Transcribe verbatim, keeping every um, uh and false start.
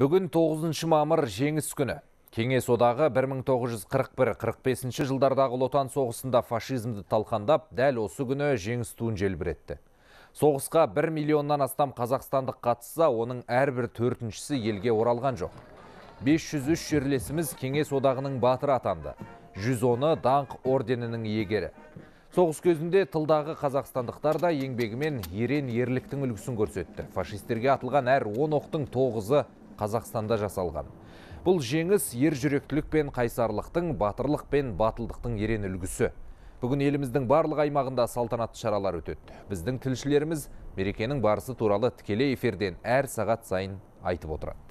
Бүгін тоғызыншы мамыр Жеңіс күні. Кеңес одағы бір мың тоғыз жүз қырық бір қырық бесінші жылдардағы Лотан соғысында фашизмді талқандап, дәл осы күні жеңіс туын желбіретті. Соғысқа бір миллионнан астам қазақстандық қатысса, оның әрбір төртіншісі елге оралған жоқ. бес жүз үш жерлесіміз Кеңес одағының батыры атанды. жүз оны Даңқ орденінің иегері. Соғыс көзінде тылдағы қазақстандықтар да еңбегімен ерен ерліктің үлгісін көрсетті. Фашистерге атылған әр он оқтың тоғызы Қазақстанда жасалған. Бұл жеңіс ер жүректілік пен қайсарлықтың, батырлық пен батылдықтың ерен үлгісі. Бүгін еліміздің барлық аймағында салтанатты шаралар өтеді. Біздің тілшілеріміз мерекенің барысы туралы тікелей эфирден әр сағат сайын айтып отырады.